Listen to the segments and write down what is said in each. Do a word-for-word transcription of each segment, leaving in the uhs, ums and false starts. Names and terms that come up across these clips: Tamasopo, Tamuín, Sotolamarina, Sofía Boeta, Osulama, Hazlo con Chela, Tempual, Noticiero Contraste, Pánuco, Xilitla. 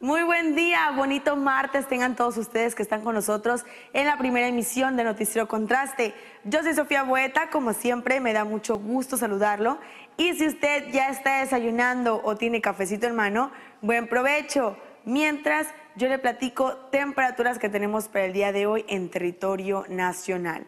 Muy buen día, bonito martes tengan todos ustedes que están con nosotros en la primera emisión de Noticiero Contraste. Yo soy Sofía Boeta, como siempre me da mucho gusto saludarlo. Y si usted ya está desayunando o tiene cafecito en mano, buen provecho. Mientras, yo le platico temperaturas que tenemos para el día de hoy en territorio nacional.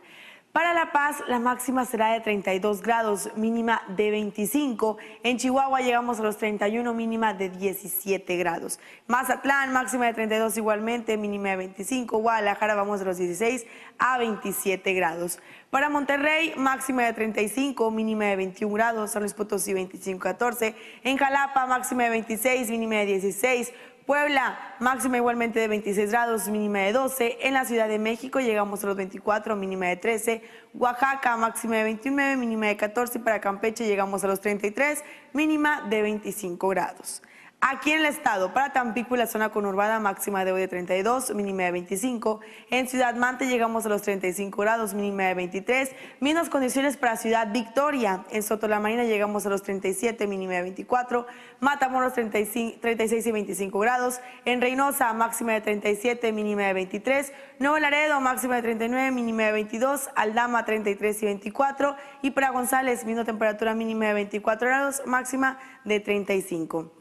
Para La Paz, la máxima será de treinta y dos grados, mínima de veinticinco. En Chihuahua llegamos a los treinta y uno, mínima de diecisiete grados. Mazatlán, máxima de treinta y dos igualmente, mínima de veinticinco. Guadalajara vamos de los dieciséis a veintisiete grados. Para Monterrey, máxima de treinta y cinco, mínima de veintiuno grados. San Luis Potosí, veinticinco a catorce. En Jalapa, máxima de veintiséis, mínima de dieciséis. Puebla, máxima igualmente de veintiséis grados, mínima de doce. En la Ciudad de México llegamos a los veinticuatro, mínima de trece. Oaxaca, máxima de veintinueve, mínima de catorce. Para Campeche llegamos a los treinta y tres, mínima de veinticinco grados. Aquí en el estado, para Tampico y la zona conurbada, máxima de hoy de treinta y dos, mínima de veinticinco. En Ciudad Mante llegamos a los treinta y cinco grados, mínima de veintitrés. Mismas condiciones para Ciudad Victoria. En Sotolamarina llegamos a los treinta y siete, mínima de veinticuatro. Matamoros treinta y cinco, treinta y seis y veinticinco grados. En Reynosa, máxima de treinta y siete, mínima de veintitrés. Nuevo Laredo, máxima de treinta y nueve, mínima de veintidós. Aldama, treinta y tres y veinticuatro. Y para González, misma temperatura mínima de veinticuatro grados, máxima de treinta y cinco.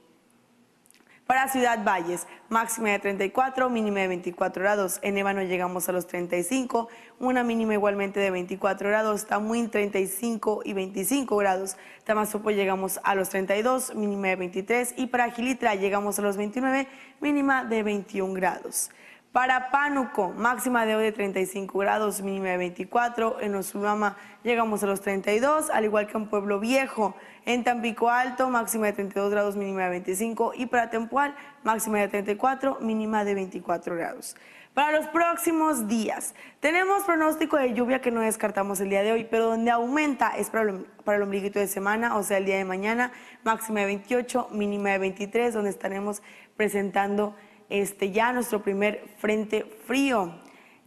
Para Ciudad Valles, máxima de treinta y cuatro, mínima de veinticuatro grados. En Ébano llegamos a los treinta y cinco, una mínima igualmente de veinticuatro grados. Tamuín, treinta y cinco y veinticinco grados. Tamazopo llegamos a los treinta y dos, mínima de veintitrés. Y para Xilitla llegamos a los veintinueve, mínima de veintiuno grados. Para Pánuco, máxima de hoy de treinta y cinco grados, mínima de veinticuatro. En Osulama llegamos a los treinta y dos, al igual que en Pueblo Viejo. En Tampico Alto, máxima de treinta y dos grados, mínima de veinticinco. Y para Tempual, máxima de treinta y cuatro, mínima de veinticuatro grados. Para los próximos días, tenemos pronóstico de lluvia que no descartamos el día de hoy, pero donde aumenta es para el, para el ombliguito de semana, o sea, el día de mañana, máxima de veintiocho, mínima de veintitrés, donde estaremos presentando Este, ya nuestro primer frente frío.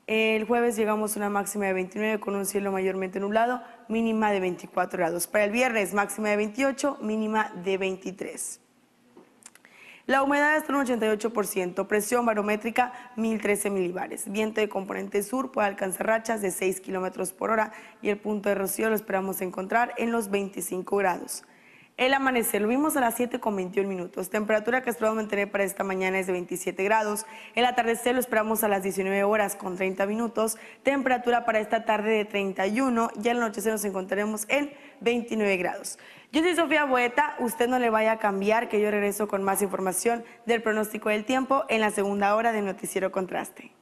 El jueves llegamos a una máxima de veintinueve con un cielo mayormente nublado, mínima de veinticuatro grados. Para el viernes, máxima de veintiocho, mínima de veintitrés. La humedad está en un ochenta y ocho por ciento, presión barométrica mil trece milibares. Viento de componente sur puede alcanzar rachas de seis kilómetros por hora y el punto de rocío lo esperamos encontrar en los veinticinco grados. El amanecer, lo vimos a las siete con veintiuno minutos. Temperatura que esperamos mantener para esta mañana es de veintisiete grados. El atardecer lo esperamos a las diecinueve horas con treinta minutos. Temperatura para esta tarde de treinta y uno. Ya en la noche nos encontraremos en veintinueve grados. Yo soy Sofía Boeta. Usted no le vaya a cambiar, que yo regreso con más información del pronóstico del tiempo en la segunda hora de Noticiero Contraste.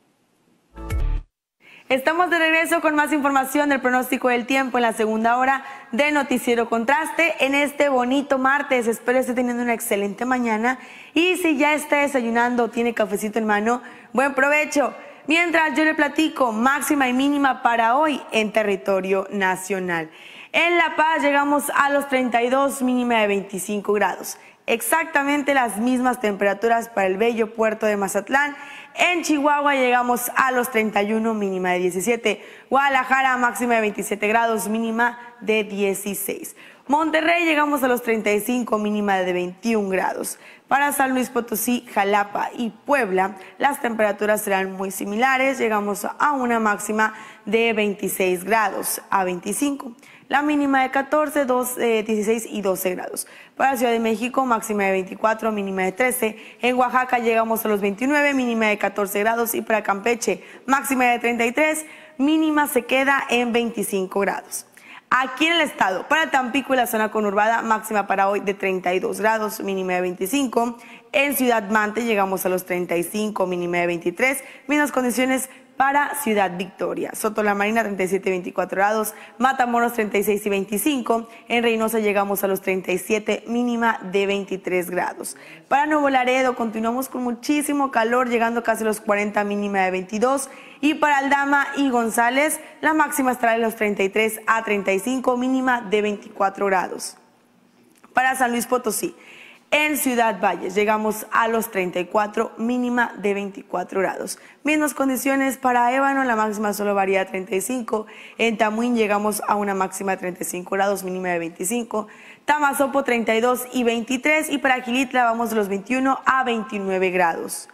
Estamos de regreso con más información del pronóstico del tiempo en la segunda hora de Noticiero Contraste en este bonito martes. Espero esté teniendo una excelente mañana y si ya está desayunando o tiene cafecito en mano, buen provecho. Mientras yo le platico máxima y mínima para hoy en territorio nacional. En La Paz llegamos a los treinta y dos, mínima de veinticinco grados. Exactamente las mismas temperaturas para el bello puerto de Mazatlán. En Chihuahua llegamos a los treinta y uno, mínima de diecisiete. Guadalajara, máxima de veintisiete grados, mínima de dieciséis. Monterrey llegamos a los treinta y cinco, mínima de veintiuno grados. Para San Luis Potosí, Jalapa y Puebla, las temperaturas serán muy similares. Llegamos a una máxima de veintiséis grados a veinticinco. La mínima de catorce, doce, eh, dieciséis y doce grados. Para Ciudad de México, máxima de veinticuatro, mínima de trece. En Oaxaca llegamos a los veintinueve, mínima de catorce grados. Y para Campeche, máxima de treinta y tres, mínima se queda en veinticinco grados. Aquí en el estado, para Tampico y la zona conurbada, máxima para hoy de treinta y dos grados, mínima de veinticinco. En Ciudad Mante llegamos a los treinta y cinco, mínima de veintitrés. Mismas condiciones para Ciudad Victoria. Sotolamarina treinta y siete y veinticuatro grados, Matamoros treinta y seis y veinticinco, en Reynosa llegamos a los treinta y siete, mínima de veintitrés grados. Para Nuevo Laredo continuamos con muchísimo calor, llegando casi a los cuarenta, mínima de veintidós, y para Aldama y González la máxima estará de los treinta y tres a treinta y cinco, mínima de veinticuatro grados. Para San Luis Potosí, En Ciudad Valles llegamos a los treinta y cuatro, mínima de veinticuatro grados. Mismas condiciones para Ébano, la máxima solo varía a treinta y cinco. En Tamuín llegamos a una máxima de treinta y cinco grados, mínima de veinticinco. Tamasopo treinta y dos y veintitrés. Y para Xilitla vamos de los veintiuno a veintinueve grados.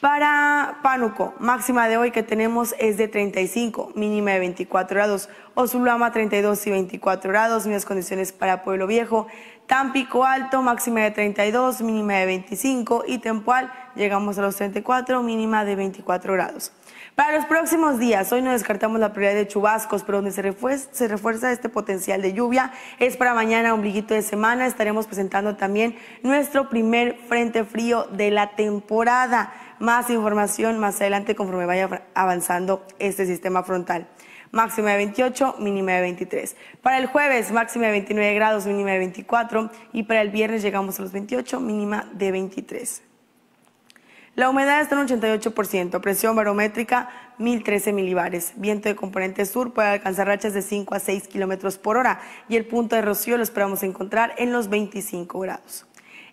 Para Pánuco, máxima de hoy que tenemos es de treinta y cinco, mínima de veinticuatro grados. Osulama treinta y dos y veinticuatro grados, mismas condiciones para Pueblo Viejo. Tampico Alto, máxima de treinta y dos, mínima de veinticinco. Y Tempoal, llegamos a los treinta y cuatro, mínima de veinticuatro grados. Para los próximos días, hoy no descartamos la probabilidad de chubascos, pero donde se refuerza, se refuerza este potencial de lluvia es para mañana, ombliguito de semana. Estaremos presentando también nuestro primer frente frío de la temporada. Más información más adelante conforme vaya avanzando este sistema frontal. Máxima de veintiocho, mínima de veintitrés. Para el jueves, máxima de veintinueve grados, mínima de veinticuatro. Y para el viernes llegamos a los veintiocho, mínima de veintitrés. La humedad está en ochenta y ocho por ciento, presión barométrica mil trece milibares. Viento de componente sur puede alcanzar rachas de cinco a seis kilómetros por hora. Y el punto de rocío lo esperamos encontrar en los veinticinco grados.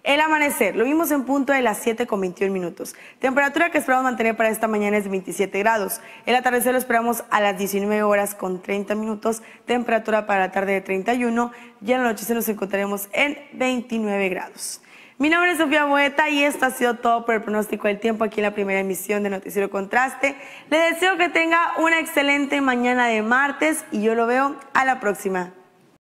El amanecer, lo vimos en punto de las siete con veintiuno minutos. Temperatura que esperamos mantener para esta mañana es de veintisiete grados. El atardecer lo esperamos a las diecinueve horas con treinta minutos. Temperatura para la tarde de treinta y uno. Y en la noche se nos encontraremos en veintinueve grados. Mi nombre es Sofía Boeta y esto ha sido todo por el pronóstico del tiempo aquí en la primera emisión de Noticiero Contraste. Les deseo que tenga una excelente mañana de martes y yo lo veo a la próxima.